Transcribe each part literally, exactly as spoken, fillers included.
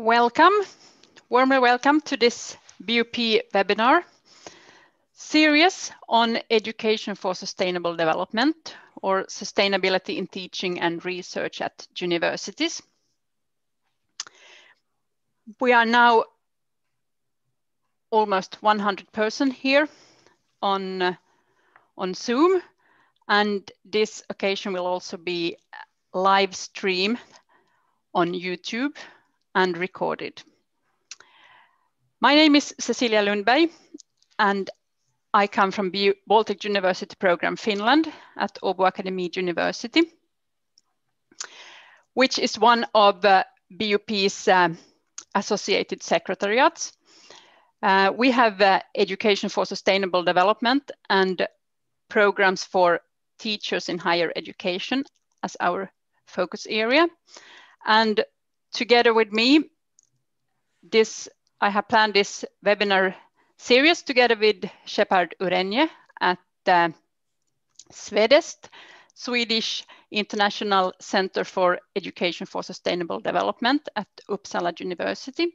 Welcome, warmly welcome to this B U P webinar series on education for sustainable development, or sustainability in teaching and research at universities. We are now almost one hundred person here on, uh, on Zoom, and this occasion will also be live stream on YouTube and recorded. My name is Cecilia Lundberg, and I come from Baltic University Program Finland at Åbo Akademi University, which is one of uh, B U P's uh, associated secretariats. Uh, we have uh, education for sustainable development and programs for teachers in higher education as our focus area. And together with me, this I have planned this webinar series together with Shepherd Urenje at uh, SWEDESD, Swedish International Centre for Education for Sustainable Development at Uppsala University,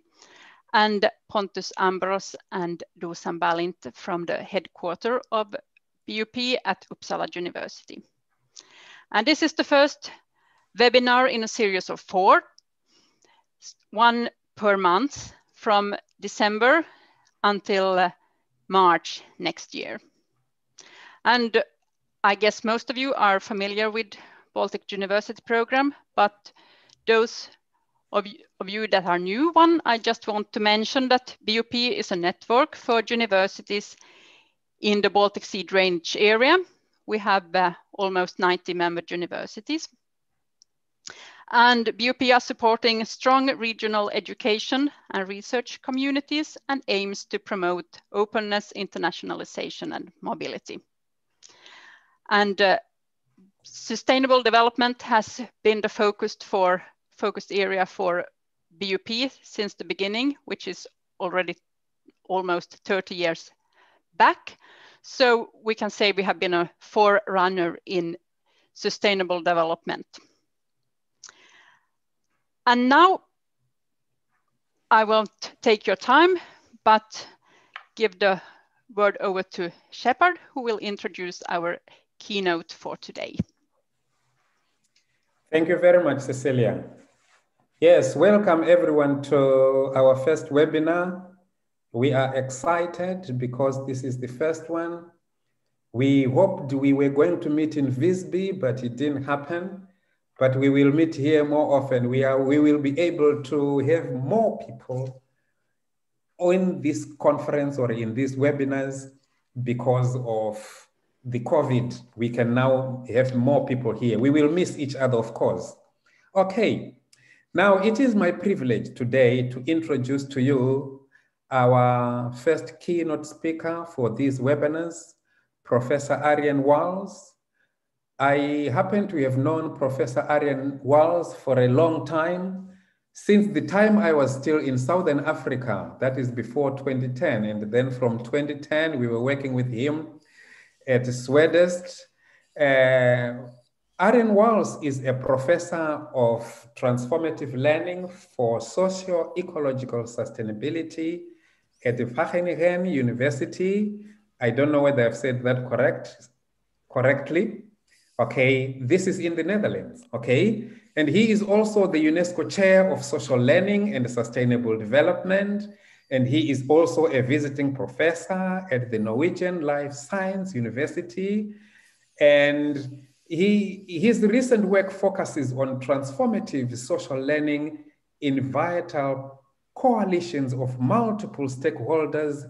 and Pontus Ambros and Dusan Balint from the headquarter of B U P at Uppsala University. And this is the first webinar in a series of four, one per month from December until uh, March next year. And I guess most of you are familiar with Baltic University Program, but those of you, of you that are new one, I just want to mention that B U P is a network for universities in the Baltic Sea drainage area. We have uh, almost ninety member universities. And B U P are supporting strong regional education and research communities and aims to promote openness, internationalization, and mobility. And uh, sustainable development has been the focused for focused area for B U P since the beginning, which is already almost thirty years back. So we can say we have been a forerunner in sustainable development. And now I won't take your time, but give the word over to Shepherd, who will introduce our keynote for today. Thank you very much, Cecilia. Yes, welcome everyone to our first webinar. We are excited because this is the first one. We hoped we were going to meet in Visby, but it didn't happen. But we will meet here more often. We, are, we will be able to have more people on this conference or in these webinars because of the COVID. We can now have more people here. We will miss each other, of course. Okay, now it is my privilege today to introduce to you our first keynote speaker for these webinars, Professor Arjen Wals. I happen to have known Professor Arjen Wals for a long time, since the time I was still in Southern Africa, that is before twenty ten. And then from twenty ten, we were working with him at SWEDESD. Uh, Arjen Wals is a professor of transformative learning for socio-ecological sustainability at the Wageningen University. I don't know whether I've said that correct, correctly. Okay, this is in the Netherlands, okay? And he is also the UNESCO Chair of Social Learning and Sustainable Development. And he is also a visiting professor at the Norwegian Life Science University. And he, his recent work focuses on transformative social learning in vital coalitions of multiple stakeholders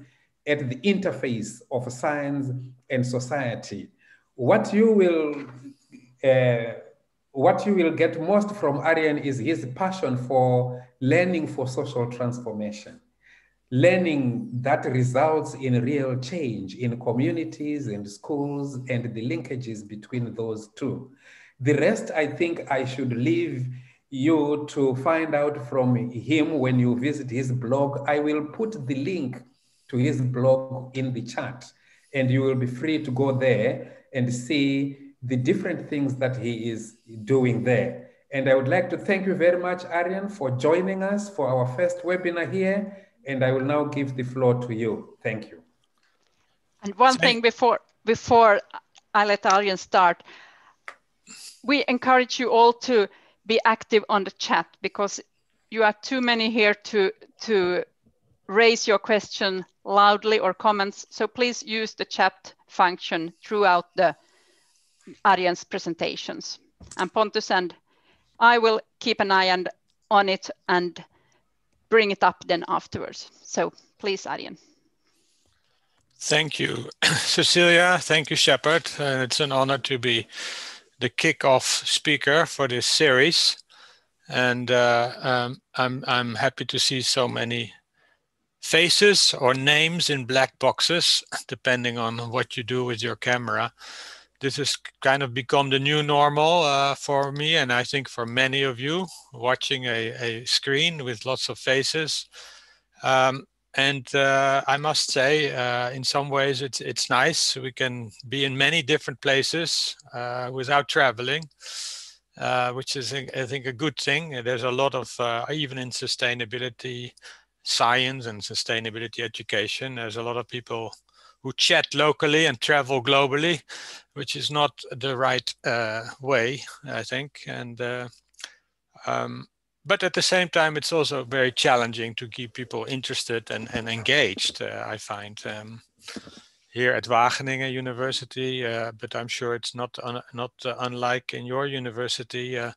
at the interface of science and society. What you will uh, what you will get most from Arjen is his passion for learning for social transformation, learning that results in real change in communities and schools, and the linkages between those two. The rest, I think I should leave you to find out from him when you visit his blog. I will put the link to his blog in the chat, and you will be free to go there and see the different things that he is doing there. And I would like to thank you very much, Arjen, for joining us for our first webinar here. And I will now give the floor to you. Thank you. And one thing before, before I let Arjen start, we encourage you all to be active on the chat, because you are too many here to, to raise your question loudly or comments. So please use the chat function throughout the Arjen's presentations. And Pontus and I will keep an eye and, on it and bring it up then afterwards. So please, Arjen. Thank you, Cecilia. Thank you, Shepherd. Uh, it's an honor to be the kickoff speaker for this series. And uh, um, I'm, I'm happy to see so many faces or names in black boxes, depending on what you do with your camera. This has kind of become the new normal uh, for me, and I think for many of you, watching a, a screen with lots of faces. Um, and uh, I must say, uh, in some ways, it's, it's nice. We can be in many different places uh, without traveling, uh, which is, I think, a good thing. There's a lot of, uh, even in sustainability science and sustainability education, there's a lot of people who chat locally and travel globally, which is not the right uh, way, I think. And uh, um, but at the same time, it's also very challenging to keep people interested and, and engaged, uh, I find, um, here at Wageningen University. Uh, but I'm sure it's not, un not uh, unlike in your university. Uh,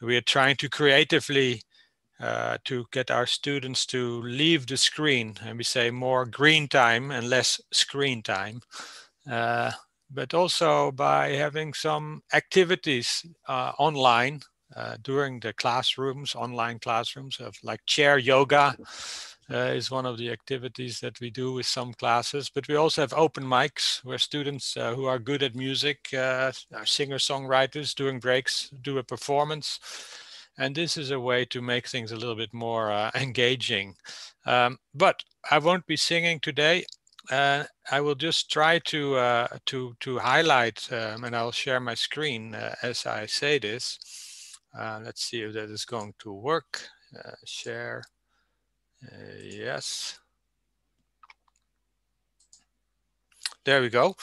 we are trying to creatively Uh, to get our students to leave the screen, and we say more green time and less screen time, uh, but also by having some activities uh, online uh, during the classrooms, online classrooms, of like chair yoga uh, is one of the activities that we do with some classes. But we also have open mics where students uh, who are good at music, uh, are singer-songwriters, during breaks do a performance. And this is a way to make things a little bit more uh, engaging. Um, but I won't be singing today. Uh, I will just try to uh, to to highlight, um, and I'll share my screen uh, as I say this. Uh, let's see if that is going to work. Uh, share. Uh, yes. There we go.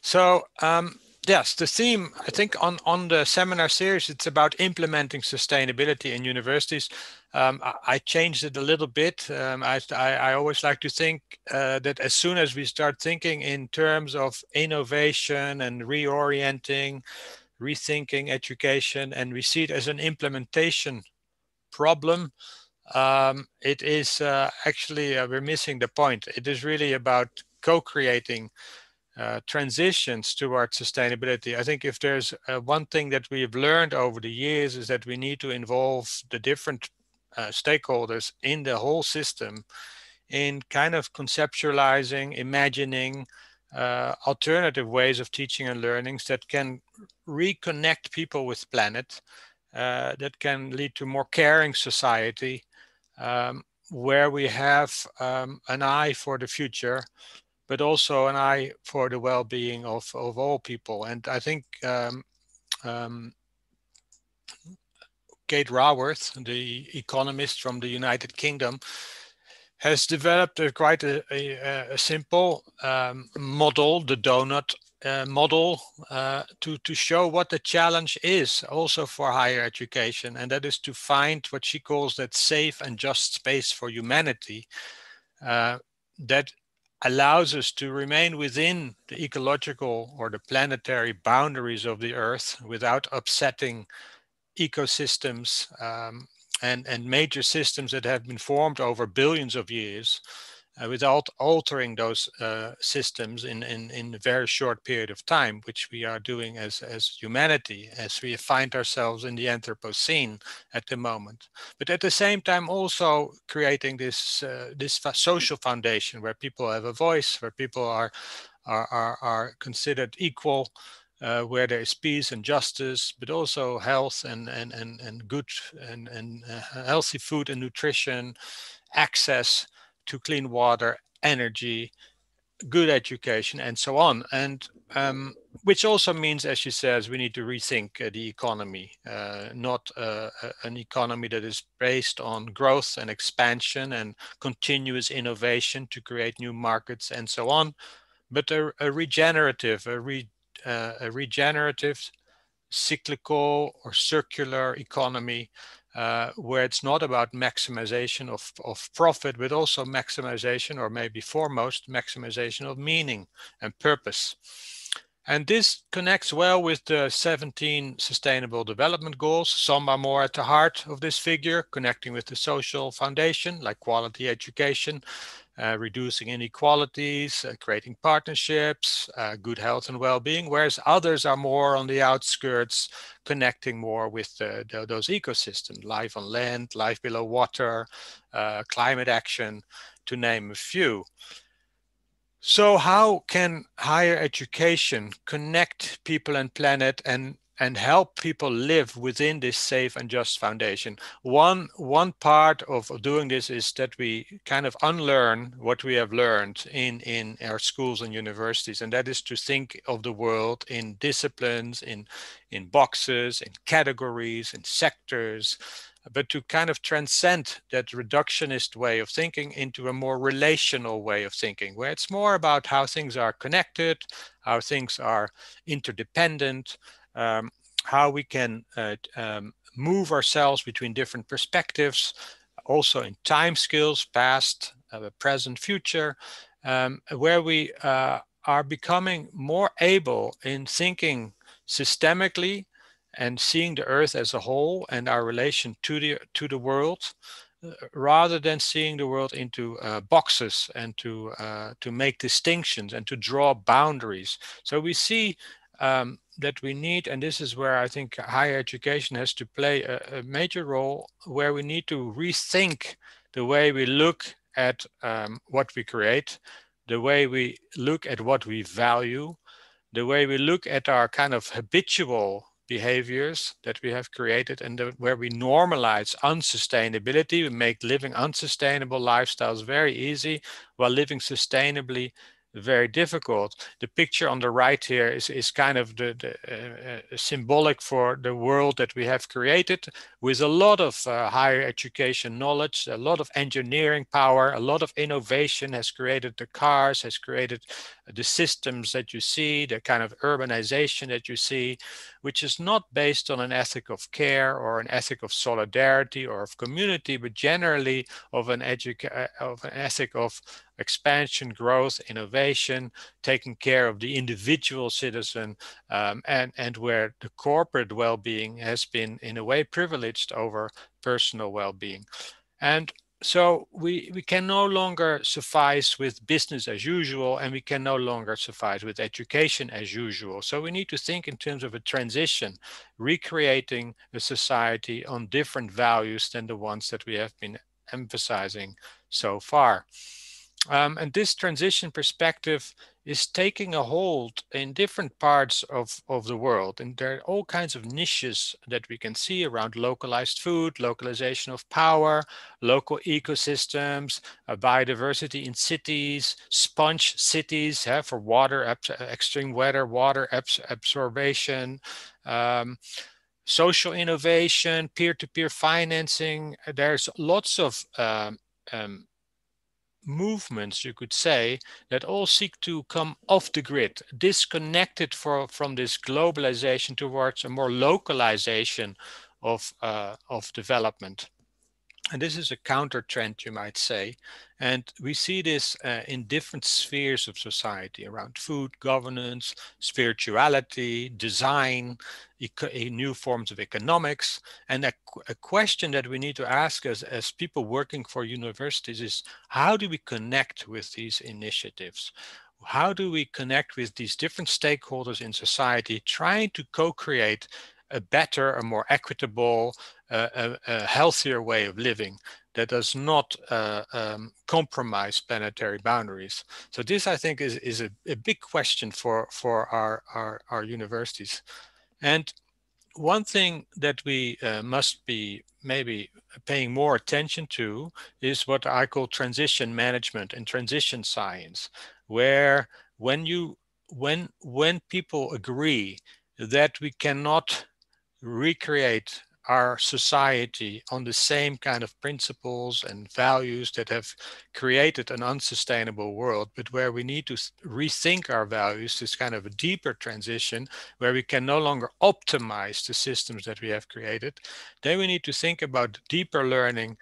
So. Um, Yes, the theme, I think, on, on the seminar series, it's about implementing sustainability in universities. Um, I, I changed it a little bit. Um, I, I, I always like to think uh, that as soon as we start thinking in terms of innovation and reorienting, rethinking education, and we see it as an implementation problem, um, it is uh, actually, uh, we're missing the point. It is really about co-creating Uh, transitions towards sustainability. I think if there's uh, one thing that we have learned over the years is that we need to involve the different uh, stakeholders in the whole system in kind of conceptualizing, imagining uh, alternative ways of teaching and learnings that can reconnect people with planet, uh, that can lead to more caring society, um, where we have um, an eye for the future, but also an eye for the well-being of, of all people. And I think um, um, Kate Raworth, the economist from the United Kingdom, has developed a, quite a, a, a simple um, model, the donut uh, model, uh, to, to show what the challenge is also for higher education. And that is to find what she calls that safe and just space for humanity uh, that allows us to remain within the ecological or the planetary boundaries of the Earth without upsetting ecosystems um, and, and major systems that have been formed over billions of years uh, without altering those uh, systems in, in, in a very short period of time, which we are doing as, as humanity, as we find ourselves in the Anthropocene at the moment. But at the same time also creating this, uh, this social foundation where people have a voice, where people are, are, are, are considered equal, uh, where there is peace and justice, but also health and, and, and, and good and, and uh, healthy food and nutrition, access to clean water, energy, good education and so on. And um, which also means, as she says, we need to rethink uh, the economy, uh, not uh, an economy that is based on growth and expansion and continuous innovation to create new markets and so on, but a, a regenerative, a, re, uh, a regenerative, cyclical or circular economy, uh, where it's not about maximization of, of profit, but also maximization, or maybe foremost, maximization of meaning and purpose. And this connects well with the seventeen Sustainable Development Goals. Some are more at the heart of this figure, connecting with the social foundation, like quality education, uh, reducing inequalities, uh, creating partnerships, uh, good health and well-being, whereas others are more on the outskirts, connecting more with uh, the, those ecosystems, life on land, life below water, uh, climate action, to name a few. So how can higher education connect people and planet and, and help people live within this safe and just foundation? One, one part of doing this is that we kind of unlearn what we have learned in, in our schools and universities, and that is to think of the world in disciplines, in, in boxes, in categories, in sectors, but to kind of transcend that reductionist way of thinking into a more relational way of thinking, where it's more about how things are connected, how things are interdependent, um, how we can uh, um, move ourselves between different perspectives, also in time scales, past, uh, present, future, um, where we uh, are becoming more able in thinking systemically and seeing the earth as a whole and our relation to the to the world, uh, rather than seeing the world into uh, boxes and to uh, to make distinctions and to draw boundaries. So we see um, that we need, and this is where I think higher education has to play a, a major role, where we need to rethink the way we look at um, what we create, the way we look at what we value, the way we look at our kind of habitual behaviors that we have created, and the, where we normalize unsustainability. We make living unsustainable lifestyles very easy, while living sustainably very difficult. The picture on the right here is, is kind of the, the, uh, uh, symbolic for the world that we have created, with a lot of uh, higher education knowledge, a lot of engineering power, a lot of innovation has created the cars, has created the systems that you see, the kind of urbanization that you see, which is not based on an ethic of care or an ethic of solidarity or of community, but generally of an, educa- of an ethic of expansion, growth, innovation, taking care of the individual citizen, um, and, and where the corporate well-being has been in a way privileged over personal well-being. And so we, we can no longer suffice with business as usual, and we can no longer suffice with education as usual. So we need to think in terms of a transition, recreating a society on different values than the ones that we have been emphasizing so far. Um, and this transition perspective is taking a hold in different parts of, of the world. And there are all kinds of niches that we can see around localized food, localization of power, local ecosystems, uh, biodiversity in cities, sponge cities uh, for water, extreme weather, water abs absorption, um, social innovation, peer-to-peer financing. There's lots of um, um, movements, you could say, that all seek to come off the grid, disconnected for, from this globalization towards a more localization of, uh, of development. And this is a counter trend, you might say. And we see this uh, in different spheres of society, around food, governance, spirituality, design, new forms of economics. And a, a question that we need to ask as, as people working for universities is, how do we connect with these initiatives? How do we connect with these different stakeholders in society, trying to co-create a better, a more equitable, uh, a, a healthier way of living that does not uh, um, compromise planetary boundaries? So this, I think, is, is a, a big question for, for our, our, our universities. And one thing that we uh, must be maybe paying more attention to is what I call transition management and transition science, where when you when when people agree that we cannot recreate our society on the same kind of principles and values that have created an unsustainable world, but where we need to rethink our values, this kind of a deeper transition where we can no longer optimize the systems that we have created, then we need to think about deeper learning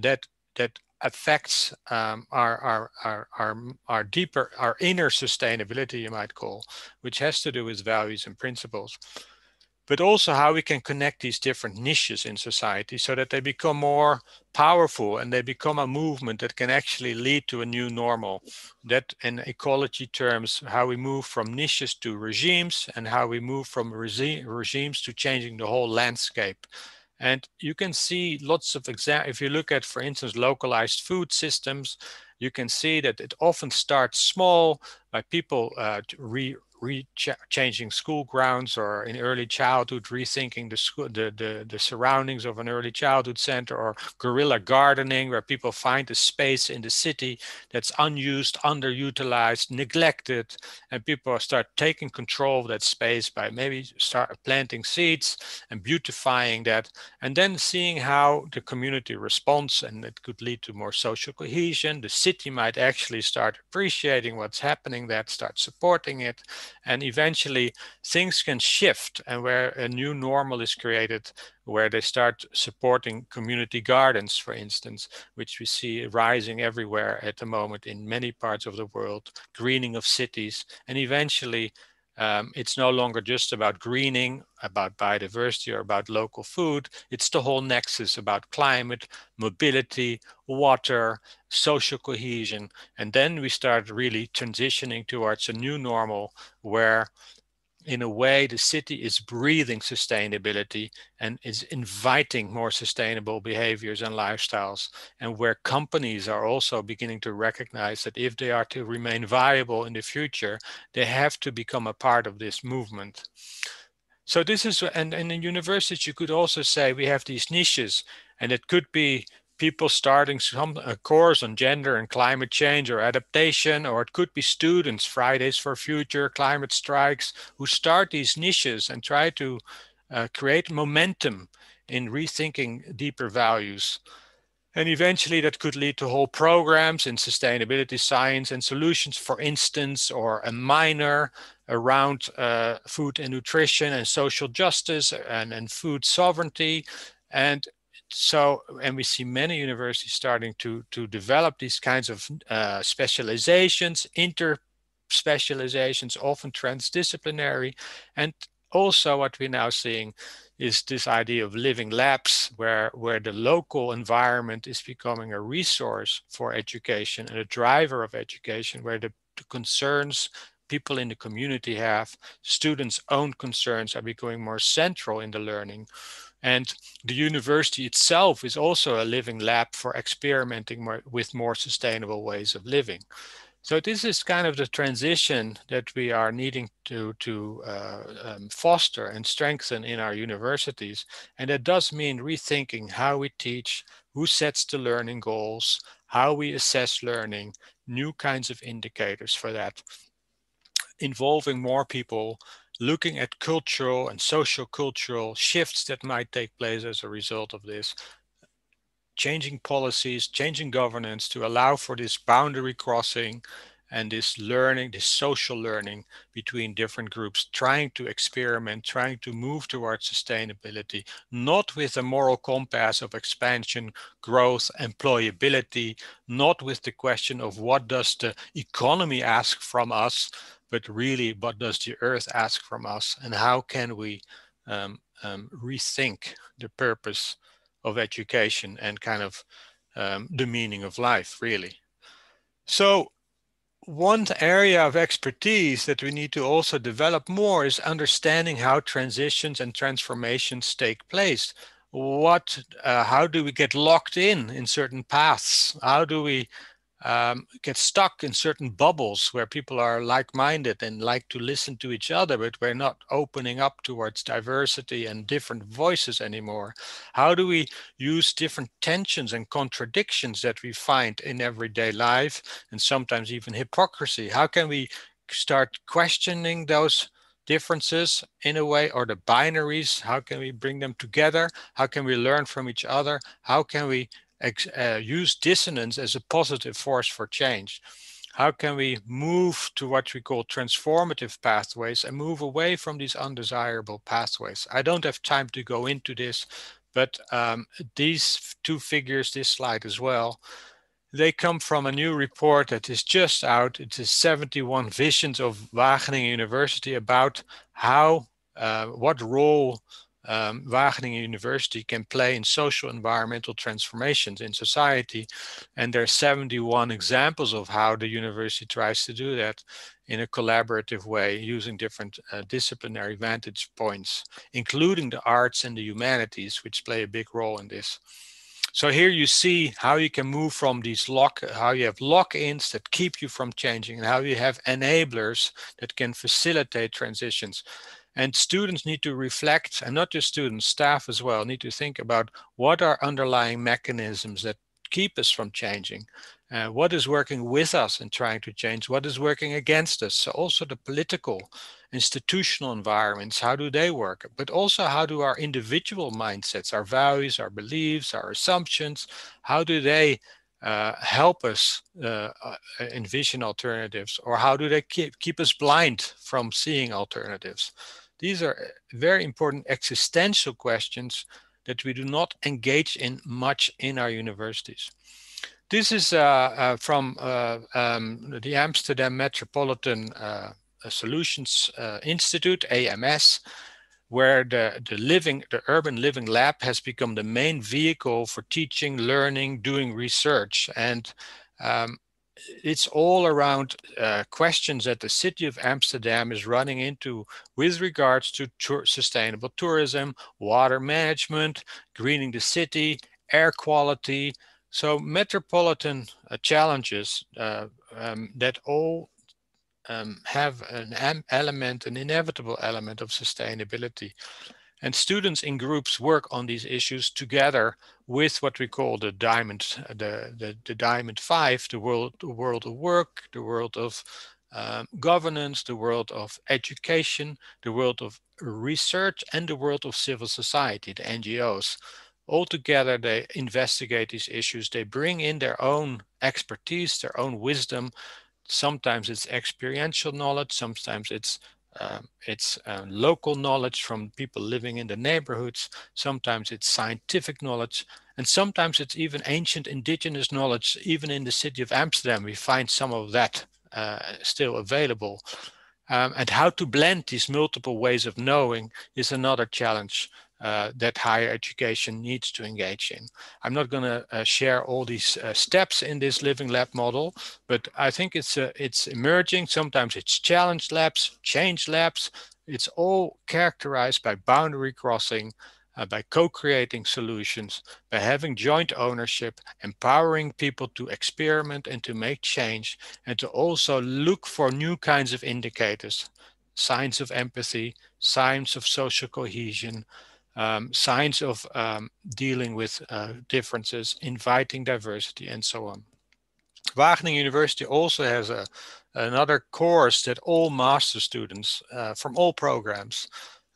that that affects um, our, our, our, our, our deeper, our inner sustainability, you might call, which has to do with values and principles, but also how we can connect these different niches in society so that they become more powerful and they become a movement that can actually lead to a new normal. That in ecology terms, how we move from niches to regimes and how we move from regi- regimes to changing the whole landscape. And you can see lots of examples. If you look at, for instance, localized food systems, you can see that it often starts small by people uh, re re changing school grounds, or in early childhood, rethinking the, school, the, the, the surroundings of an early childhood center, or guerrilla gardening, where people find a space in the city that's unused, underutilized, neglected, and people start taking control of that space by maybe start planting seeds and beautifying that, and then seeing how the community responds, and it could lead to more social cohesion. The city might actually start appreciating what's happening, that start supporting it, and eventually things can shift and where a new normal is created, where they start supporting community gardens, for instance, which we see rising everywhere at the moment in many parts of the world, greening of cities. And eventually um, it's no longer just about greening, about biodiversity or about local food. It's the whole nexus about climate, mobility, water, social cohesion. And then we start really transitioning towards a new normal where, in a way, the city is breathing sustainability and is inviting more sustainable behaviors and lifestyles, and where companies are also beginning to recognize that if they are to remain viable in the future, they have to become a part of this movement. So this is, and, and in universities, you could also say we have these niches, and it could be people starting some a course on gender and climate change or adaptation, or it could be students, Fridays for Future, climate strikes, who start these niches and try to uh, create momentum in rethinking deeper values. And eventually that could lead to whole programs in sustainability science and solutions, for instance, or a minor around uh, food and nutrition and social justice and, and food sovereignty. And So, and we see many universities starting to, to develop these kinds of uh, specializations, inter-specializations, often transdisciplinary. And also what we're now seeing is this idea of living labs, where, where the local environment is becoming a resource for education and a driver of education, where the, the concerns people in the community have, students' own concerns are becoming more central in the learning. And the university itself is also a living lab for experimenting more, with more sustainable ways of living. So this is kind of the transition that we are needing to, to uh, um, foster and strengthen in our universities. And that does mean rethinking how we teach, who sets the learning goals, how we assess learning, new kinds of indicators for that, involving more people, looking at cultural and social cultural shifts that might take place as a result of this, changing policies, changing governance to allow for this boundary crossing and this learning, this social learning between different groups, trying to experiment, trying to move towards sustainability, not with a moral compass of expansion, growth, employability, not with the question of what does the economy ask from us, but really, what does the earth ask from us, and how can we um, um, rethink the purpose of education and kind of um, the meaning of life, really? So one area of expertise that we need to also develop more is understanding how transitions and transformations take place. What, uh, how do we get locked in in certain paths? How do we um, get stuck in certain bubbles where people are like-minded and like to listen to each other, but we're not opening up towards diversity and different voices anymore. How do we use different tensions and contradictions that we find in everyday life, and sometimes even hypocrisy? How can we start questioning those differences in a way, or the binaries? How can we bring them together? How can we learn from each other? How can we uh, use dissonance as a positive force for change? How can we move to what we call transformative pathways and move away from these undesirable pathways? I don't have time to go into this, but um, these two figures, this slide as well, they come from a new report that is just out. It is seventy-one visions of Wageningen University about how, uh, what role um, Wageningen University can play in social environmental transformations in society. And there are seventy-one examples of how the university tries to do that in a collaborative way, using different uh, disciplinary vantage points, including the arts and the humanities, which play a big role in this. So here you see how you can move from these lock, how you have lock-ins that keep you from changing, and how you have enablers that can facilitate transitions. And students need to reflect, and not just students, staff as well, need to think about what are underlying mechanisms that keep us from changing. Uh, what is working with us in trying to change? What is working against us? So also the political, institutional environments, how do they work? But also how do our individual mindsets, our values, our beliefs, our assumptions, how do they uh, help us uh, envision alternatives? Or how do they keep, keep us blind from seeing alternatives? These are very important existential questions that we do not engage in much in our universities. This is uh, uh, from uh, um, the Amsterdam Metropolitan uh, Solutions uh, Institute, A M S, where the, the, living, the urban living lab has become the main vehicle for teaching, learning, doing research. And um, it's all around uh, questions that the city of Amsterdam is running into with regards to tour sustainable tourism, water management, greening the city, air quality. So metropolitan uh, challenges uh, um, that all um, have an element, an inevitable element of sustainability. And students in groups work on these issues together with what we call the diamond, the, the, the diamond five, the world, the world of work, the world of um, governance, the world of education, the world of research, and the world of civil society, the N G Os. Altogether, they investigate these issues. They bring in their own expertise, their own wisdom. Sometimes it's experiential knowledge. Sometimes it's um, it's uh, local knowledge from people living in the neighborhoods. Sometimes it's scientific knowledge. And sometimes it's even ancient indigenous knowledge. Even in the city of Amsterdam, we find some of that uh, still available. Um, and how to blend these multiple ways of knowing is another challenge Uh, that higher education needs to engage in. I'm not going to uh, share all these uh, steps in this living lab model, but I think it's uh, it's emerging. Sometimes it's challenge labs, change labs. It's all characterized by boundary crossing, uh, by co-creating solutions, by having joint ownership, empowering people to experiment and to make change, and to also look for new kinds of indicators, signs of empathy, signs of social cohesion, Um, signs of um, dealing with uh, differences, inviting diversity, and so on. Wageningen University also has a, another course that all master students uh, from all programs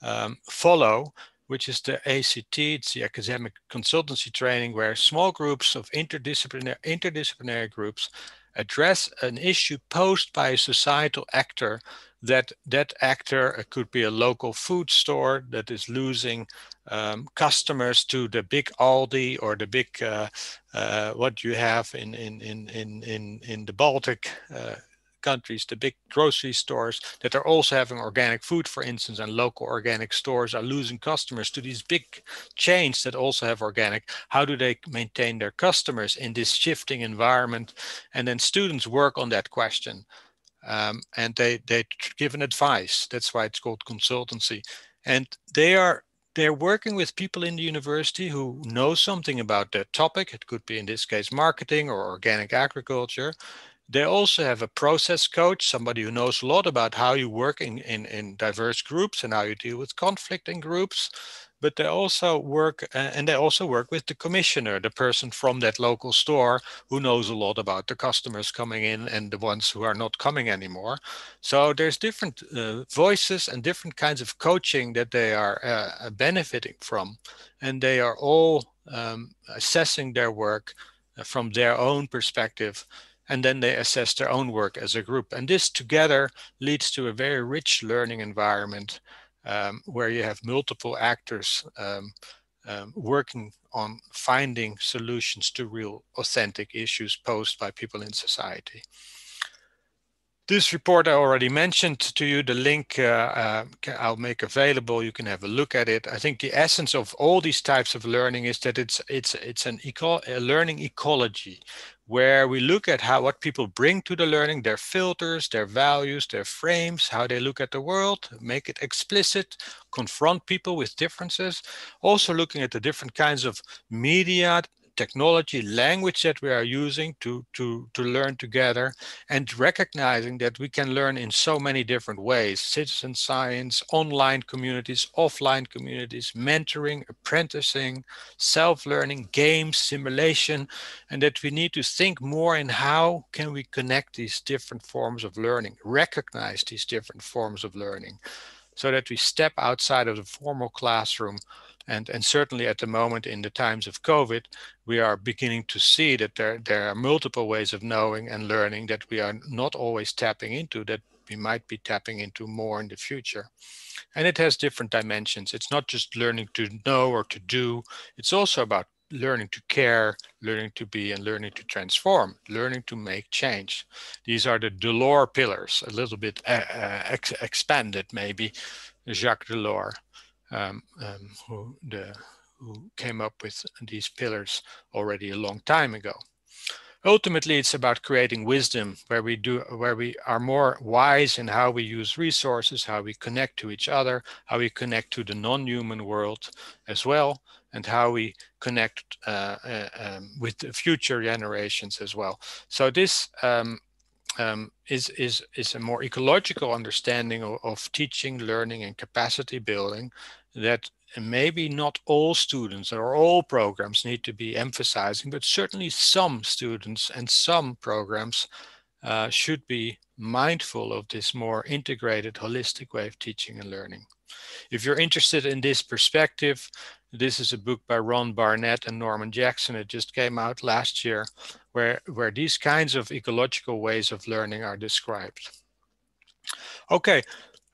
um, follow, which is the A C T, it's the academic consultancy training, where small groups of interdisciplinary, interdisciplinary groups address an issue posed by a societal actor. That that actor could be a local food store that is losing um, customers to the big Aldi or the big uh, uh, what you have in in in in in, in the Baltic uh, countries, the big grocery stores that are also having organic food, for instance, and local organic stores are losing customers to these big chains that also have organic. How do they maintain their customers in this shifting environment? And then students work on that question. Um, and they, they give an advice. That's why it's called consultancy. And they are They're working with people in the university who know something about that topic. It could be, in this case, marketing or organic agriculture. They also have a process coach, somebody who knows a lot about how you work in, in, in diverse groups and how you deal with conflict in groups. But they also work, uh, and they also work with the commissioner, the person from that local store who knows a lot about the customers coming in and the ones who are not coming anymore. So there's different uh, voices and different kinds of coaching that they are uh, benefiting from, and they are all um, assessing their work from their own perspective, and then they assess their own work as a group. And this together leads to a very rich learning environment, Um, where you have multiple actors um, um, working on finding solutions to real authentic issues posed by people in society. This report I already mentioned to you, the link uh, uh, I'll make available, you can have a look at it. I think the essence of all these types of learning is that it's, it's, it's an eco- a learning ecology, where we look at how what people bring to the learning, their filters, their values, their frames, how they look at the world, make it explicit, confront people with differences. Also looking at the different kinds of media, technology, language that we are using to, to, to learn together, and recognizing that we can learn in so many different ways: citizen science, online communities, offline communities, mentoring, apprenticing, self-learning, games, simulation, and that we need to think more in how can we connect these different forms of learning, recognize these different forms of learning, so that we step outside of the formal classroom. And, and certainly at the moment, in the times of COVID, we are beginning to see that there, there are multiple ways of knowing and learning that we are not always tapping into, that we might be tapping into more in the future. And it has different dimensions. It's not just learning to know or to do. It's also about learning to care, learning to be, and learning to transform, learning to make change. These are the Delors pillars, a little bit uh, uh, ex expanded maybe, Jacques Delors. Um, um, who, the, who came up with these pillars already a long time ago. Ultimately, it's about creating wisdom, where we do, where we are more wise in how we use resources, how we connect to each other, how we connect to the non-human world as well, and how we connect uh, uh, um, with the future generations as well. So this um, Um, is, is, is a more ecological understanding of, of teaching, learning, and capacity building, that maybe not all students or all programs need to be emphasizing, but certainly some students and some programs uh, should be mindful of this more integrated, holistic way of teaching and learning. If you're interested in this perspective, this is a book by Ron Barnett and Norman Jackson. It just came out last year, where, where these kinds of ecological ways of learning are described. Okay,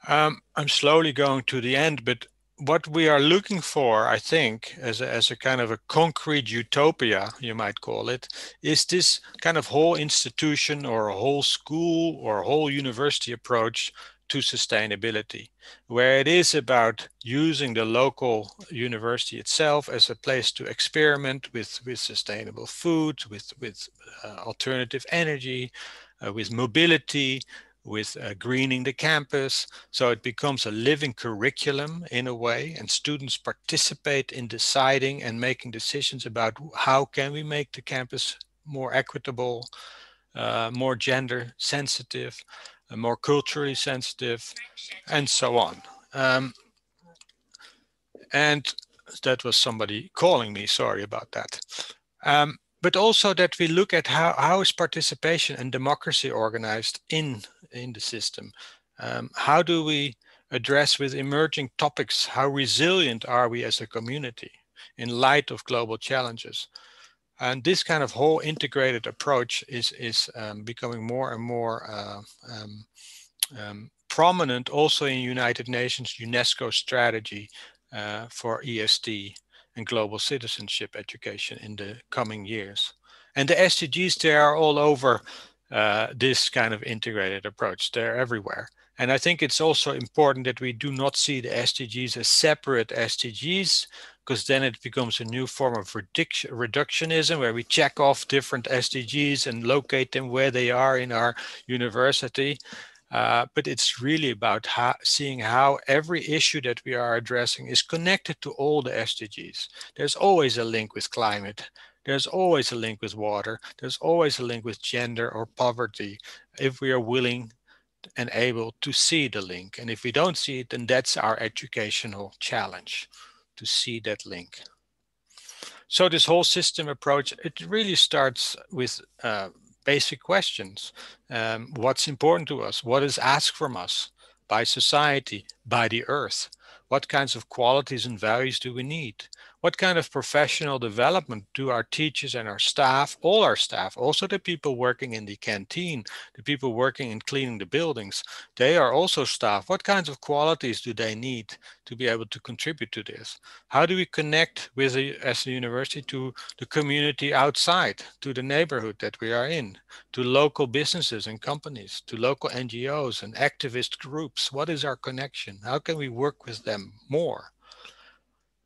um, I'm slowly going to the end, but what we are looking for, I think, as a, as a kind of a concrete utopia, you might call it, is this kind of whole institution or a whole school or a whole university approach to sustainability, where it is about using the local university itself as a place to experiment with, with sustainable food, with, with uh, alternative energy, uh, with mobility, with uh, greening the campus. So it becomes a living curriculum in a way, and students participate in deciding and making decisions about how can we make the campus more equitable, uh, more gender sensitive, more culturally sensitive, and so on. Um, and that was somebody calling me, sorry about that. Um, but also that we look at how, how is participation and democracy organized in, in the system? Um, how do we address with emerging topics? How resilient are we as a community in light of global challenges? And this kind of whole integrated approach is, is um, becoming more and more uh, um, um, prominent also in United Nations UNESCO strategy uh, for E S D and global citizenship education in the coming years. And the S D Gs, they are all over uh, this kind of integrated approach. They're everywhere. And I think it's also important that we do not see the S D Gs as separate S D Gs, because then it becomes a new form of reductionism, where we check off different S D Gs and locate them where they are in our university. Uh, but it's really about how, seeing how every issue that we are addressing is connected to all the S D Gs. There's always a link with climate. There's always a link with water. There's always a link with gender or poverty, if we are willing and able to see the link. And if we don't see it, then that's our educational challenge, to see that link. So this whole system approach, it really starts with uh, basic questions. Um, what's important to us? What is asked from us by society, by the earth? What kinds of qualities and values do we need? What kind of professional development do our teachers and our staff, all our staff, also the people working in the canteen, the people working in cleaning the buildings, they are also staff. What kinds of qualities do they need to be able to contribute to this? How do we connect with the, as a university, to the community outside, to the neighborhood that we are in, to local businesses and companies, to local N G Os and activist groups? What is our connection? How can we work with them more?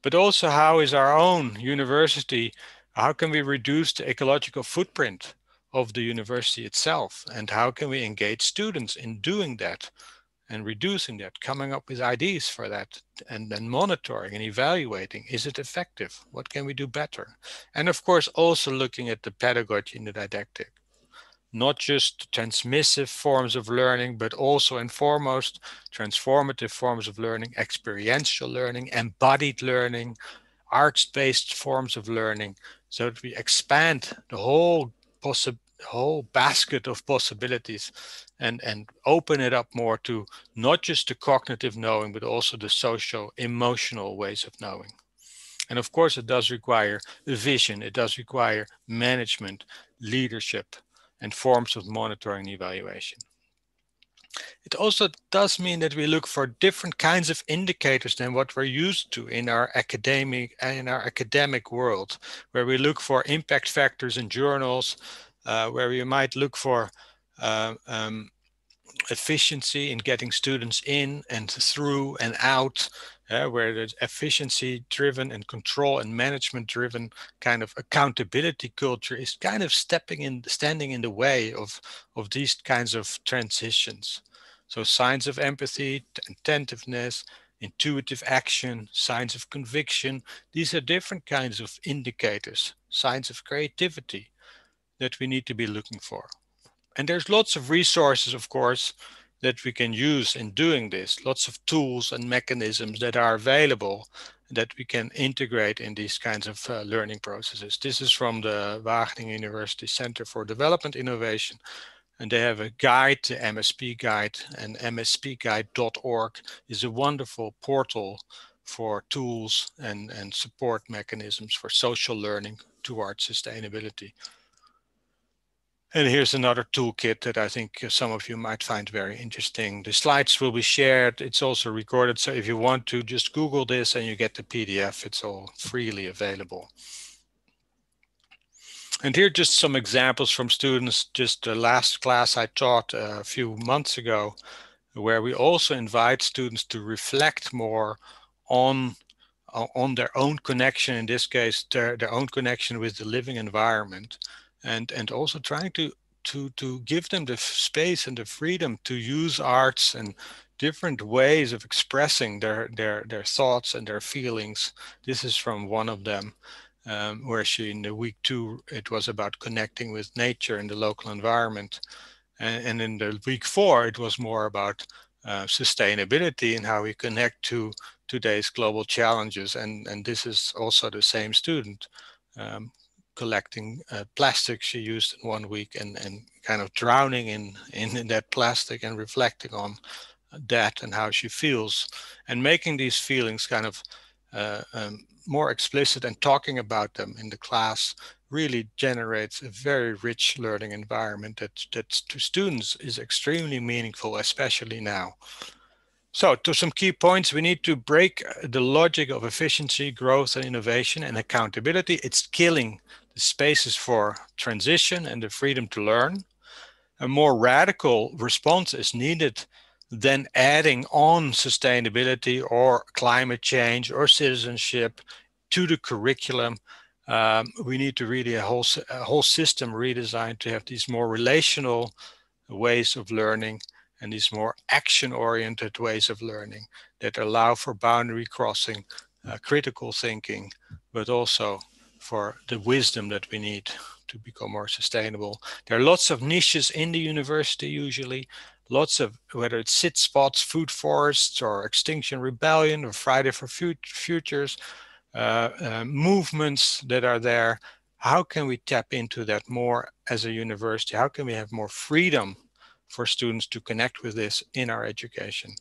But also, how is our own university, how can we reduce the ecological footprint of the university itself, and how can we engage students in doing that and reducing that, coming up with ideas for that, and then monitoring and evaluating, is it effective, what can we do better? And of course also looking at the pedagogy and the didactic, not just transmissive forms of learning, but also and foremost transformative forms of learning, experiential learning, embodied learning, arts-based forms of learning, so that we expand the whole possi- whole basket of possibilities and, and open it up more to not just the cognitive knowing, but also the social, emotional ways of knowing. And of course, it does require a vision. It does require management, leadership, and forms of monitoring and evaluation. It also does mean that we look for different kinds of indicators than what we're used to in our academic in our academic world, where we look for impact factors in journals, uh, where we might look for uh, um, efficiency in getting students in and through and out, uh, where there's efficiency-driven and control and management-driven kind of accountability culture is kind of stepping in, standing in the way of of these kinds of transitions. So signs of empathy, attentiveness, intuitive action, signs of conviction. These are different kinds of indicators, signs of creativity that we need to be looking for. And there's lots of resources, of course, that we can use in doing this, lots of tools and mechanisms that are available that we can integrate in these kinds of uh, learning processes. This is from the Wageningen University Center for Development Innovation, and they have a guide, the M S P guide, and m s p guide dot org is a wonderful portal for tools and, and support mechanisms for social learning towards sustainability. And here's another toolkit that I think some of you might find very interesting. The slides will be shared. It's also recorded. So if you want to, just Google this and you get the P D F. It's all freely available. And here are just some examples from students. Just the last class I taught a few months ago, where we also invite students to reflect more on on their own connection, in this case, their, their own connection with the living environment. And, and also trying to, to, to give them the space and the freedom to use arts and different ways of expressing their, their, their thoughts and their feelings. This is from one of them, um, where she, in the week two, it was about connecting with nature and the local environment. And, and in the week four, it was more about uh, sustainability and how we connect to today's global challenges. And, and this is also the same student. Um, collecting uh, plastic she used in one week and, and kind of drowning in, in, in that plastic and reflecting on that and how she feels, and making these feelings kind of uh, um, more explicit and talking about them in the class really generates a very rich learning environment that, that to students is extremely meaningful, especially now. So, to some key points, we need to break the logic of efficiency, growth, and innovation and accountability. It's killing the spaces for transition and the freedom to learn. A more radical response is needed than adding on sustainability or climate change or citizenship to the curriculum. Um, we need to really a whole, a whole system redesigned to have these more relational ways of learning, and these more action-oriented ways of learning that allow for boundary crossing, uh, critical thinking, but also for the wisdom that we need to become more sustainable. There are lots of niches in the university usually, lots of, whether it's sit spots, food forests, or Extinction Rebellion, or Friday for Futures, uh, uh, movements that are there. How can we tap into that more as a university? How can we have more freedom for students to connect with this in our education?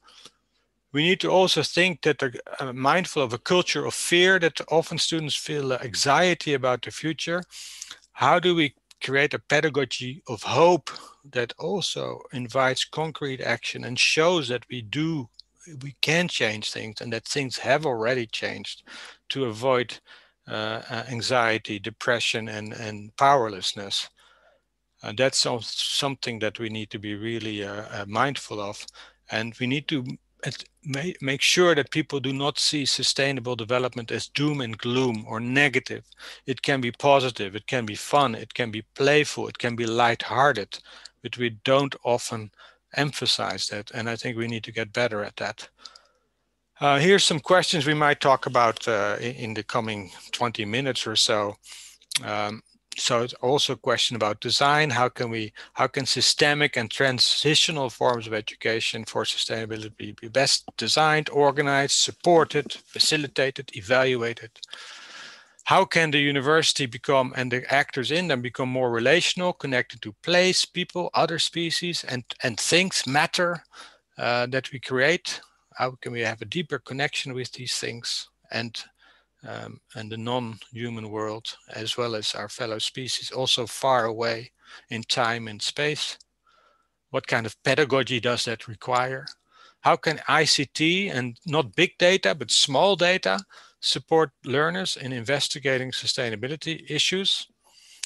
We need to also think that they're uh, mindful of a culture of fear, that often students feel anxiety about the future. How do we create a pedagogy of hope that also invites concrete action and shows that we do, we can change things and that things have already changed, to avoid uh, anxiety, depression, and, and powerlessness? Uh, that's something that we need to be really uh, uh, mindful of. And we need to make sure that people do not see sustainable development as doom and gloom or negative. It can be positive, it can be fun, it can be playful, it can be lighthearted, but we don't often emphasize that. And I think we need to get better at that. Uh, here's some questions we might talk about uh, in the coming twenty minutes or so. Um, So it's also a question about design. How can we, how can systemic and transitional forms of education for sustainability be best designed, organized, supported, facilitated, evaluated? How can the university become, and the actors in them become, more relational, connected to place, people, other species, and, and things, matter uh, that we create? How can we have a deeper connection with these things and Um, and the non-human world, as well as our fellow species, also far away in time and space? What kind of pedagogy does that require? How can I C T, and not big data, but small data, support learners in investigating sustainability issues?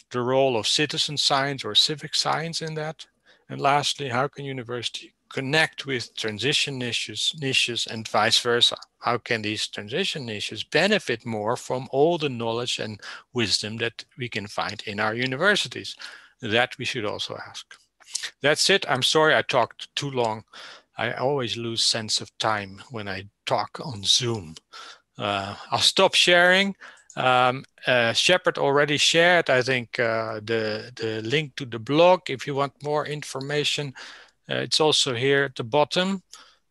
The role of citizen science or civic science in that? And lastly, how can university connect with transition niches, niches and vice versa? How can these transition niches benefit more from all the knowledge and wisdom that we can find in our universities? That we should also ask. That's it. I'm sorry I talked too long. I always lose sense of time when I talk on Zoom. Uh, I'll stop sharing. Um, uh, Shepherd already shared, I think, uh, the, the link to the blog. If you want more information, Uh, it's also here at the bottom.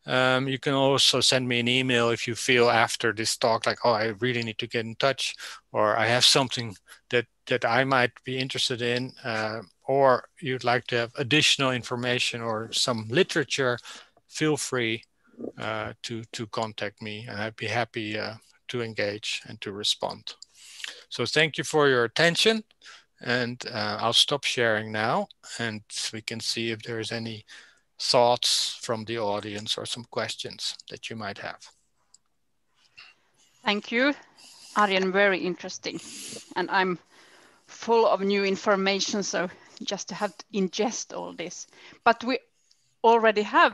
Um, you can also send me an email if you feel after this talk like, oh, I really need to get in touch, or I have something that, that I might be interested in, uh, or you'd like to have additional information or some literature, feel free uh, to, to contact me, and I'd be happy uh, to engage and to respond. So thank you for your attention, and uh, I'll stop sharing now, and we can see if there's any thoughts from the audience or some questions that you might have. Thank you, Arjen, very interesting. And I'm full of new information, so just to have to ingest all this. But we already have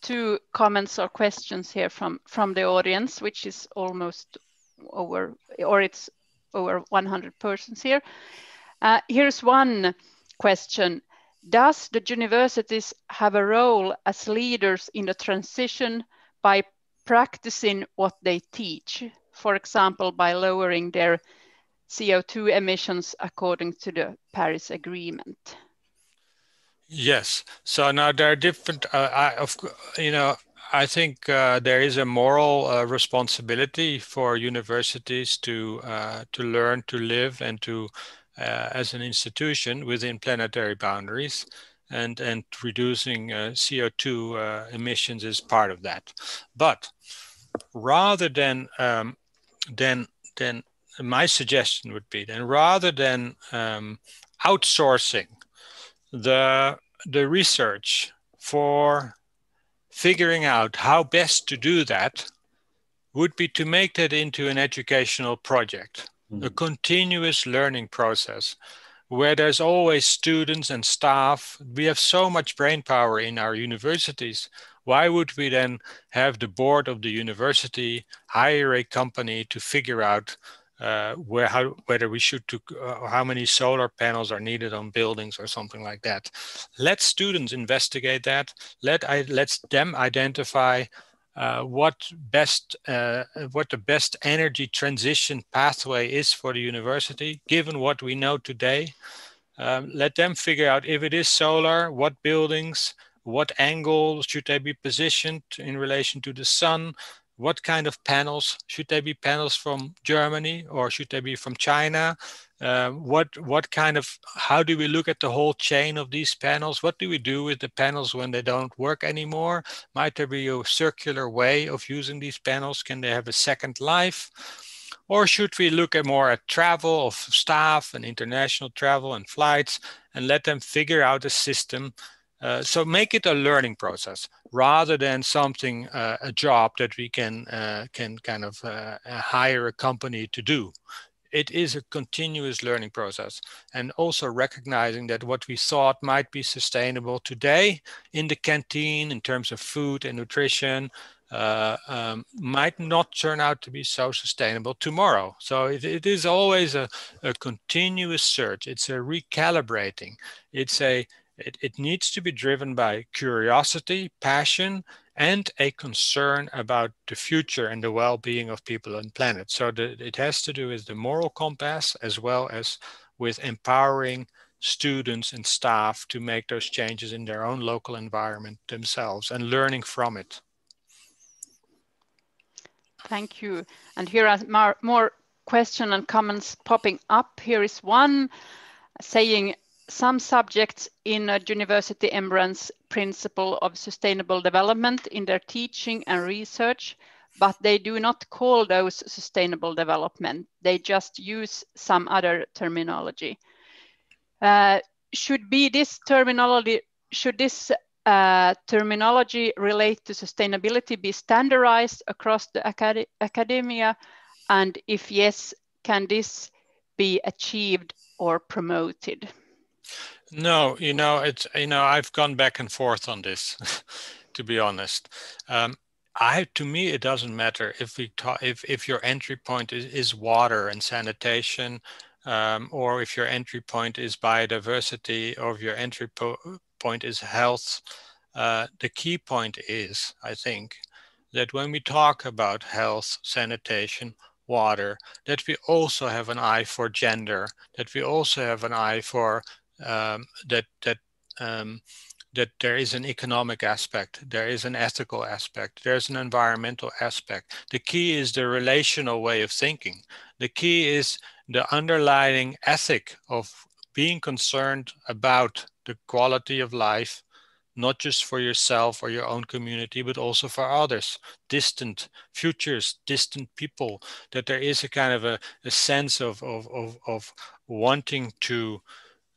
two comments or questions here from, from the audience, which is almost over, or it's over one hundred persons here. Uh, here's one question. Does the universities have a role as leaders in the transition by practicing what they teach? For example, by lowering their C O two emissions according to the Paris Agreement? Yes. So now there are different, uh, I, of, you know, I think uh, there is a moral uh, responsibility for universities to, uh, to learn, to live, and to Uh, as an institution within planetary boundaries, and, and reducing uh, C O two uh, emissions is part of that. But rather than, um, than, than my suggestion would be, then rather than um, outsourcing the, the research for figuring out how best to do that, would be to make that into an educational project. A continuous learning process where there's always students and staff. We have so much brain power in our universities. Why would we then have the board of the university hire a company to figure out uh, where how, whether we should do, uh, how many solar panels are needed on buildings or something like that. Let students investigate that. Let I, let them identify uh, what best uh, what the best energy transition pathway is for the university, given what we know today. Um, let them figure out if it is solar, what buildings, what angle should they be positioned in relation to the sun, what kind of panels, should they be panels from Germany or should they be from China? Uh, what, what kind of, how do we look at the whole chain of these panels? What do we do with the panels when they don't work anymore? Might there be a circular way of using these panels? Can they have a second life? Or should we look at more at travel of staff and international travel and flights and let them figure out a system? Uh, so make it a learning process rather than something, uh, a job that we can, uh, can kind of uh, hire a company to do. It is a continuous learning process, and also recognizing that what we thought might be sustainable today in the canteen in terms of food and nutrition uh, um, might not turn out to be so sustainable tomorrow. So it, it is always a, a continuous search. It's a recalibrating. It's a It, it needs to be driven by curiosity, passion, and a concern about the future and the well-being of people and planet. So the, it has to do with the moral compass as well as with empowering students and staff to make those changes in their own local environment themselves and learning from it. Thank you. And here are more, more questions and comments popping up. Here is one saying, some subjects in a university embrace principle of sustainable development in their teaching and research, but they do not call those sustainable development. They just use some other terminology. Uh, should be this terminology, should this uh, terminology relate to sustainability be standardized across the acad academia? And if yes, can this be achieved or promoted? No, you know, it's, you know, I've gone back and forth on this, to be honest. Um, I, to me, it doesn't matter if we talk, if, if your entry point is, is water and sanitation, um, or if your entry point is biodiversity, or if your entry po point is health. Uh, the key point is, I think, that when we talk about health, sanitation, water, that we also have an eye for gender, that we also have an eye for Um, that that um, that there is an economic aspect, there is an ethical aspect, there's an environmental aspect. The key is the relational way of thinking. The key is the underlying ethic of being concerned about the quality of life, not just for yourself or your own community, but also for others, distant futures, distant people, that there is a kind of a, a sense of, of, of, of wanting to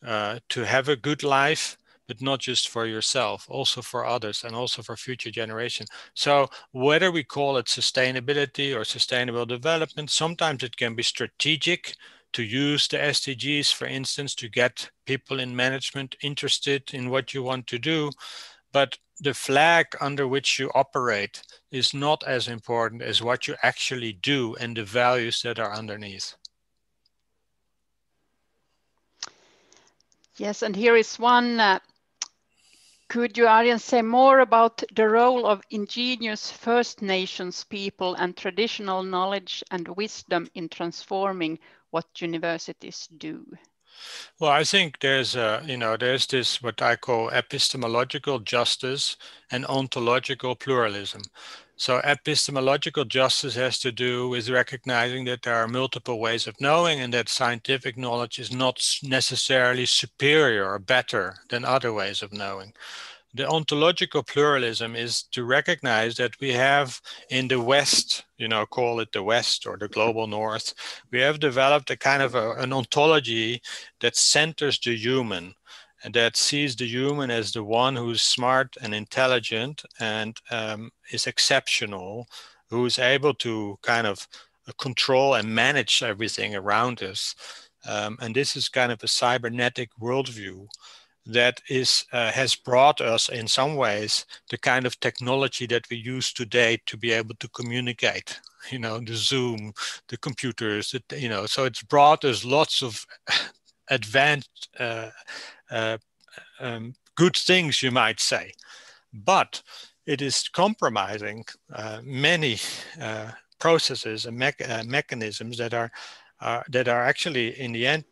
Uh, to have a good life, but not just for yourself, also for others and also for future generations. So whether we call it sustainability or sustainable development, sometimes it can be strategic to use the S D Gs, for instance, to get people in management interested in what you want to do. But the flag under which you operate is not as important as what you actually do and the values that are underneath. Yes, and here is one. Uh, could you, Arjen, say more about the role of indigenous First Nations people and traditional knowledge and wisdom in transforming what universities do? Well, I think there's a, you know, there's this what I call epistemological justice and ontological pluralism. So epistemological justice has to do with recognizing that there are multiple ways of knowing and that scientific knowledge is not necessarily superior or better than other ways of knowing. The ontological pluralism is to recognize that we have in the West, you know, call it the West or the global North, we have developed a kind of a, an ontology that centers the human. And that sees the human as the one who's smart and intelligent and um, is exceptional, who is able to kind of control and manage everything around us. Um, and this is kind of a cybernetic worldview. that is uh, has brought us in some ways the kind of technology that we use today to be able to communicate, you know, the Zoom, the computers, it, you know, so it's brought us lots of advanced uh, uh, um, good things, you might say, but it is compromising uh, many uh, processes and me uh, mechanisms that are Uh, that are actually in the end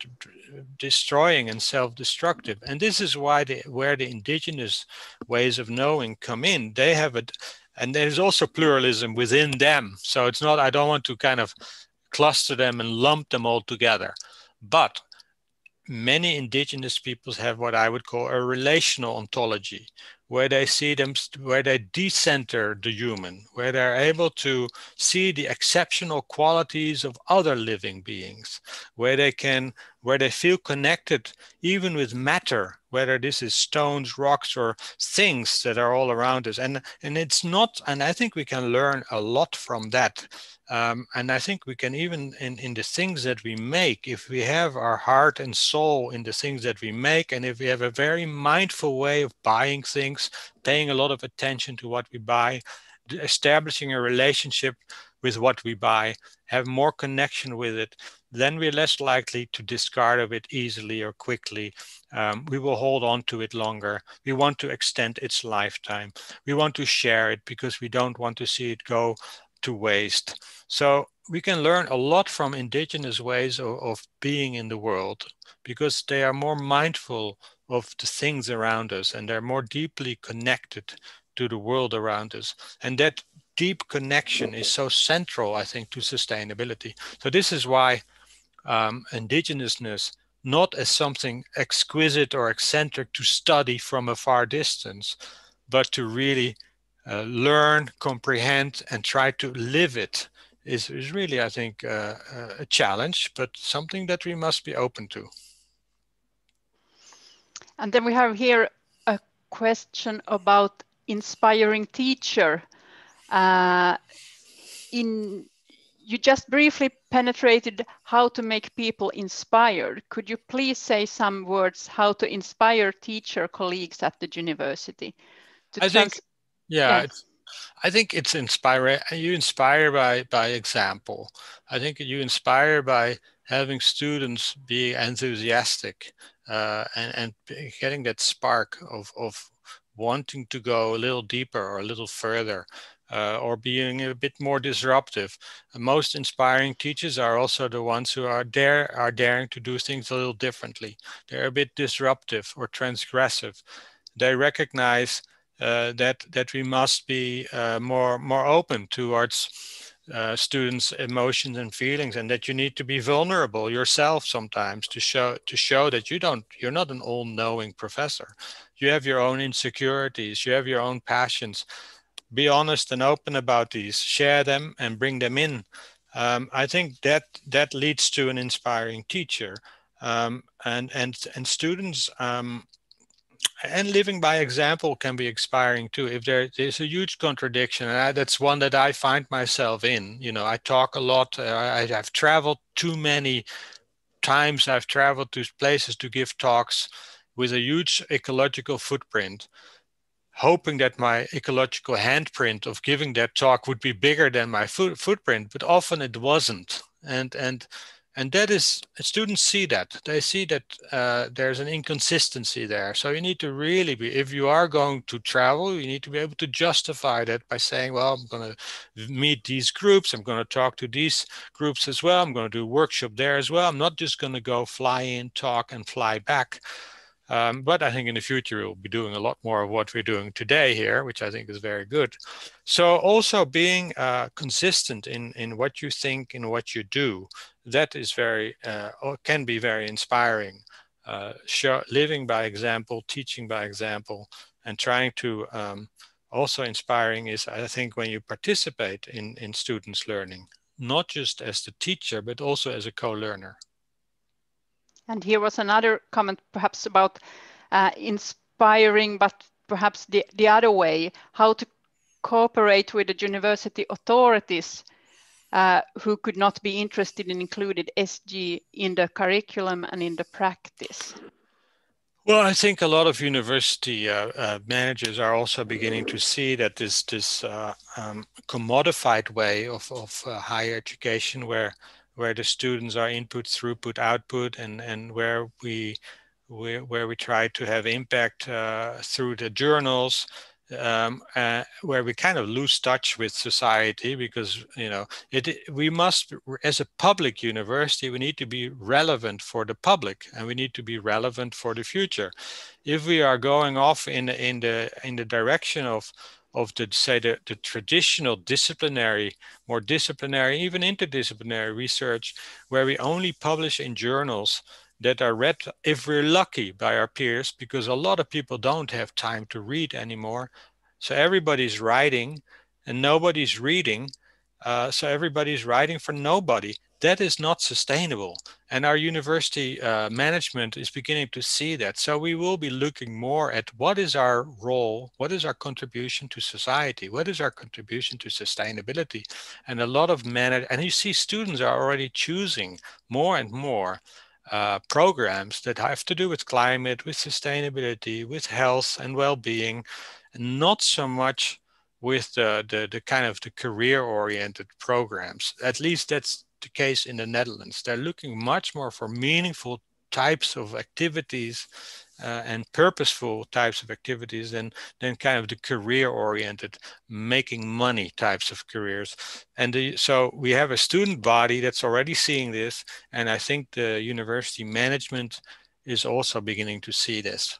destroying and self-destructive. And this is why the, where the indigenous ways of knowing come in. They have it, and there's also pluralism within them. So it's not, I don't want to kind of cluster them and lump them all together. But many indigenous peoples have what I would call a relational ontology, where they see them, where they decenter the human, where they're able to see the exceptional qualities of other living beings, where they can, where they feel connected even with matter, whether this is stones, rocks, or things that are all around us. And, and it's not, and I think we can learn a lot from that. Um, and I think we can even in, in the things that we make, if we have our heart and soul in the things that we make, and if we have a very mindful way of buying things, paying a lot of attention to what we buy, establishing a relationship with what we buy, have more connection with it, then we're less likely to discard of it easily or quickly. Um, we will hold on to it longer. We want to extend its lifetime. We want to share it because we don't want to see it go to waste. So we can learn a lot from indigenous ways of, of being in the world because they are more mindful of the things around us and they're more deeply connected to the world around us. And that deep connection is so central, I think, to sustainability. So this is why um, indigenousness, not as something exquisite or eccentric to study from a far distance, but to really Uh, learn, comprehend, and try to live it is, is really, I think, uh, a challenge, but something that we must be open to. And then we have here a question about inspiring teacher. Uh, in, you just briefly penetrated how to make people inspired. Could you please say some words how to inspire teacher colleagues at the university? To I think Yeah, yes. I think it's inspiring. You inspire by, by example. I think you inspire by having students be enthusiastic uh, and, and getting that spark of, of wanting to go a little deeper or a little further uh, or being a bit more disruptive. Most inspiring teachers are also the ones who are, dare, are daring to do things a little differently. They're a bit disruptive or transgressive. They recognize Uh, that that we must be uh, more more open towards uh, students' emotions and feelings, and that you need to be vulnerable yourself sometimes to show to show that you don't you're not an all-knowing professor. You have your own insecurities, you have your own passions. Be honest and open about these. Share them and bring them in. Um, I think that that leads to an inspiring teacher, um, and and and students. Um, And living by example can be inspiring too. If there is a huge contradiction, and I, that's one that I find myself in. You know, I talk a lot. Uh, I, I've traveled too many times. I've traveled to places to give talks with a huge ecological footprint, hoping that my ecological handprint of giving that talk would be bigger than my fo- footprint, but often it wasn't. And and. And that is, students see that. They see that uh, there's an inconsistency there. So you need to really be, if you are going to travel, you need to be able to justify that by saying, well, I'm going to meet these groups. I'm going to talk to these groups as well. I'm going to do a workshop there as well. I'm not just going to go fly in, talk, and fly back. Um, but I think in the future, we'll be doing a lot more of what we're doing today here, which I think is very good. So also being uh, consistent in, in what you think and what you do, that is very, uh, or can be very inspiring. Uh, show, living by example, teaching by example, and trying to um, also inspiring is, I think, when you participate in, in students' learning, not just as the teacher, but also as a co-learner. And here was another comment, perhaps about uh, inspiring, but perhaps the, the other way, how to cooperate with the university authorities uh, who could not be interested in included S D G in the curriculum and in the practice. Well, I think a lot of university uh, uh, managers are also beginning to see that this this uh, um, commodified way of, of uh, higher education, where where the students are input, throughput, output, and and where we where, where we try to have impact uh, through the journals, um, uh, where we kind of lose touch with society, because you know it, it. We must, as a public university, we need to be relevant for the public, and we need to be relevant for the future. If we are going off in in the in the direction of of the say the, the traditional disciplinary, more disciplinary, even interdisciplinary research, where we only publish in journals that are read, if we're lucky, by our peers, because a lot of people don't have time to read anymore. So everybody's writing and nobody's reading. Uh, so everybody's writing for nobody. That is not sustainable. And our university uh, management is beginning to see that. So we will be looking more at what is our role, what is our contribution to society, what is our contribution to sustainability. And a lot of manage- and you see students are already choosing more and more Uh, programs that have to do with climate, with sustainability, with health and well-being, and not so much with the, the, the kind of the career-oriented programs. At least that's the case in the Netherlands. They're looking much more for meaningful types of activities uh, and purposeful types of activities than, than kind of the career-oriented, making money types of careers. And the, so we have a student body that's already seeing this, and I think the university management is also beginning to see this.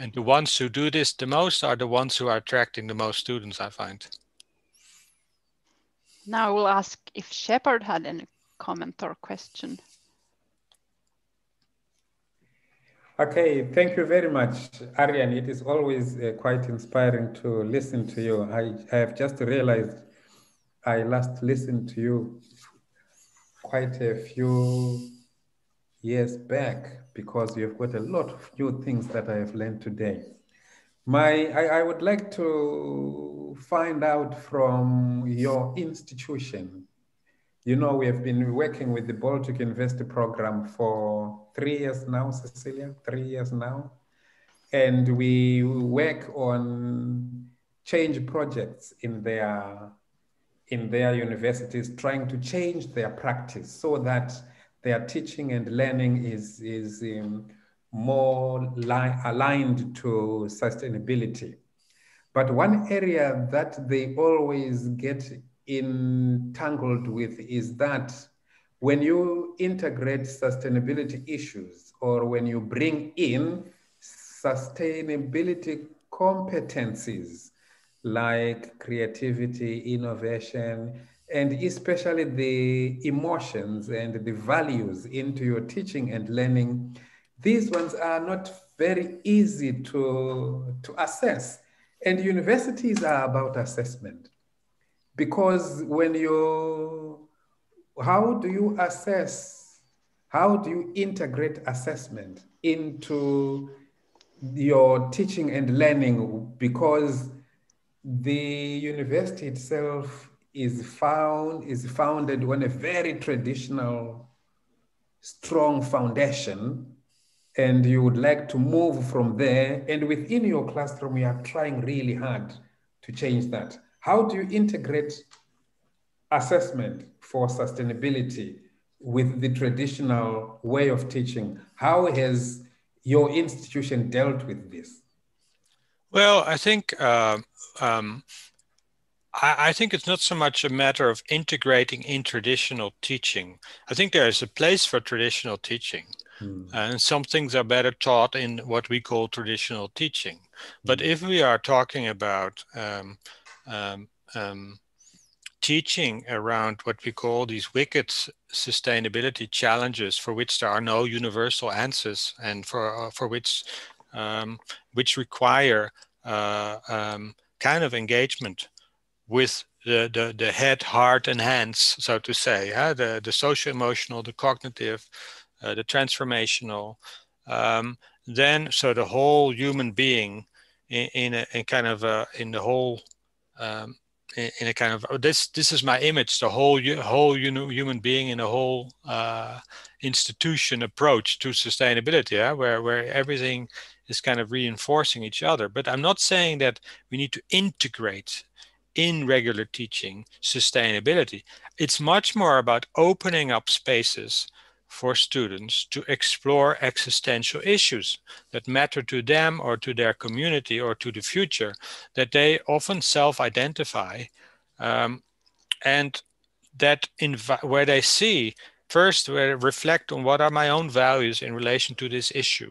And the ones who do this the most are the ones who are attracting the most students, I find. Now I will ask if Shepherd had any comment or question. Okay, thank you very much, Arjen. It is always uh, quite inspiring to listen to you. I, I have just realized I last listened to you quite a few years back, because you've got a lot of new things that I have learned today. My, I, I would like to find out from your institution. You know, we have been working with the Baltic University Program for three years now, Cecilia, three years now. And we work on change projects in their, in their universities, trying to change their practice so that their teaching and learning is, is um, more aligned to sustainability. But one area that they always get entangled with is that when you integrate sustainability issues, or when you bring in sustainability competencies like creativity, innovation, and especially the emotions and the values into your teaching and learning, these ones are not very easy to, to assess. And universities are about assessment. Because when you, how do you assess, how do you integrate assessment into your teaching and learning? Because the university itself is found, is founded on a very traditional, strong foundation, and you would like to move from there. And within your classroom, you are trying really hard to change that. How do you integrate assessment for sustainability with the traditional way of teaching? How has your institution dealt with this? Well, I think uh, um, I, I think it's not so much a matter of integrating in traditional teaching. I think there is a place for traditional teaching. Mm. And some things are better taught in what we call traditional teaching. But mm. if we are talking about um, Um, um, teaching around what we call these wicked sustainability challenges, for which there are no universal answers, and for uh, for which um, which require uh, um, kind of engagement with the, the the head, heart, and hands, so to say, huh? the the social, emotional, the cognitive, uh, the transformational. Um, then, so the whole human being in in, a, in kind of a, in the whole Um, in a kind of, oh, this this is my image, the whole whole you know, human being in a whole uh, institution approach to sustainability, yeah? where where everything is kind of reinforcing each other. But I'm not saying that we need to integrate in regular teaching sustainability. It's much more about opening up spaces for students to explore existential issues that matter to them or to their community or to the future, that they often self-identify, um, and that inv- where they see first, where they reflect on what are my own values in relation to this issue,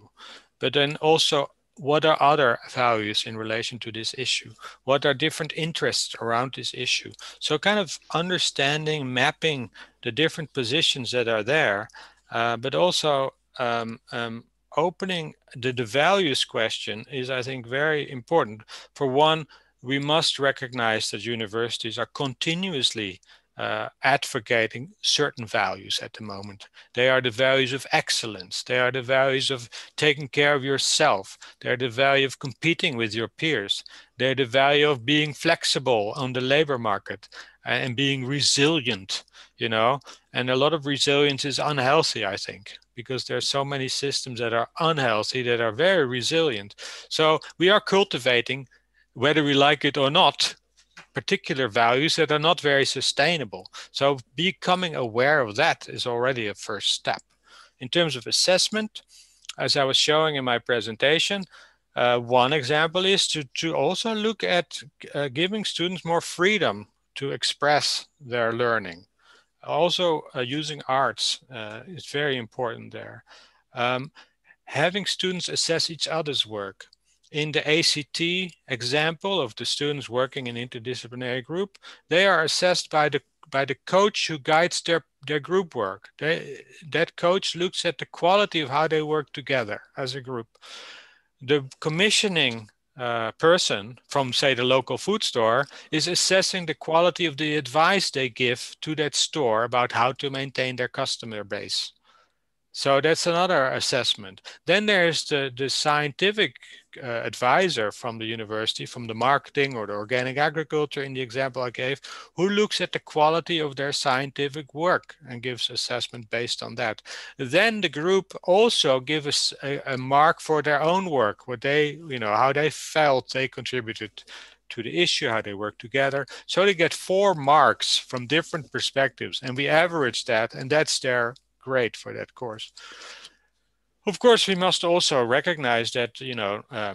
but then also what are other values in relation to this issue? What are different interests around this issue? So kind of understanding, mapping the different positions that are there, uh, but also um, um, opening the, the values question is, I think, very important. For one, we must recognize that universities are continuously Uh, advocating certain values at the moment. They are the values of excellence. They are the values of taking care of yourself. They're the value of competing with your peers. They're the value of being flexible on the labor market and being resilient, you know. And a lot of resilience is unhealthy, I think, because there's so many systems that are unhealthy that are very resilient. So we are cultivating, whether we like it or not, particular values that are not very sustainable. So becoming aware of that is already a first step. In terms of assessment, as I was showing in my presentation, uh, one example is to, to also look at uh, giving students more freedom to express their learning. Also uh, using arts uh, is very important there. Um, having students assess each other's work. In the A C T example of the students working in interdisciplinary group, they are assessed by the by the coach who guides their, their group work. They, that coach looks at the quality of how they work together as a group. The commissioning uh, person from, say, the local food store is assessing the quality of the advice they give to that store about how to maintain their customer base. So that's another assessment. Then there's the, the scientific uh, advisor from the university, from the marketing or the organic agriculture in the example I gave, who looks at the quality of their scientific work and gives assessment based on that. Then the group also gives a, a mark for their own work, what they, you know, how they felt they contributed to the issue, how they work together. So they get four marks from different perspectives, and we average that, and that's their great for that course. Of course, we must also recognize that, you know, uh,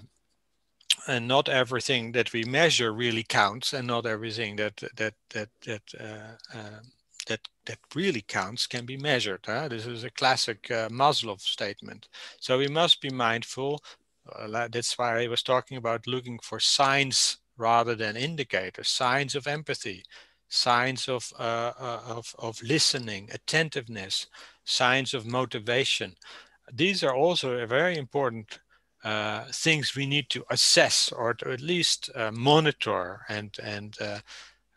and not everything that we measure really counts, and not everything that that that that uh, uh, that that really counts can be measured. Huh? This is a classic uh, Maslow statement. So we must be mindful. Uh, that's why I was talking about looking for signs rather than indicators. Signs of empathy, signs of uh, of of listening, attentiveness, signs of motivation. These are also a very important uh, things we need to assess, or to at least uh, monitor, and and uh,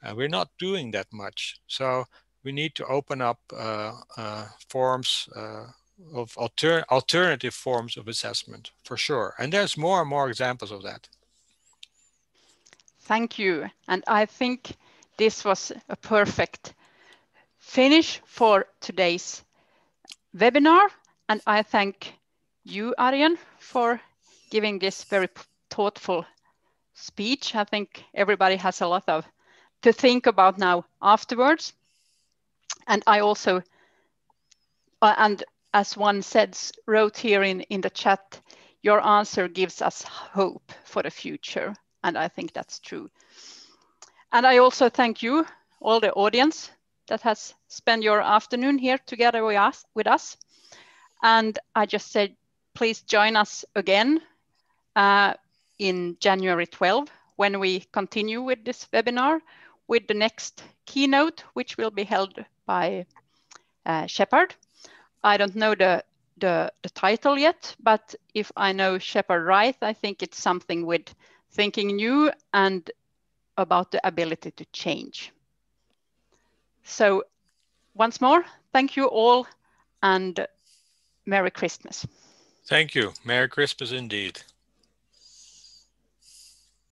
uh, we're not doing that much. So we need to open up uh, uh, forms uh, of alter alternative forms of assessment, for sure. And there's more and more examples of that. Thank you. And I think this was a perfect finish for today's webinar. And I thank you, Arjen, for giving this very thoughtful speech. I think everybody has a lot of to think about now afterwards. And I also, uh, and as one said, wrote here in, in the chat, your answer gives us hope for the future. And I think that's true. And I also thank you, all the audience that has spent your afternoon here together with us, with us. And I just said, please join us again uh, in January twelfth, when we continue with this webinar with the next keynote, which will be held by uh, Shepherd. I don't know the, the, the title yet, but if I know Shepherd right, I think it's something with thinking new and about the ability to change. So once more, thank you all, and Merry Christmas. Thank you. Merry Christmas indeed.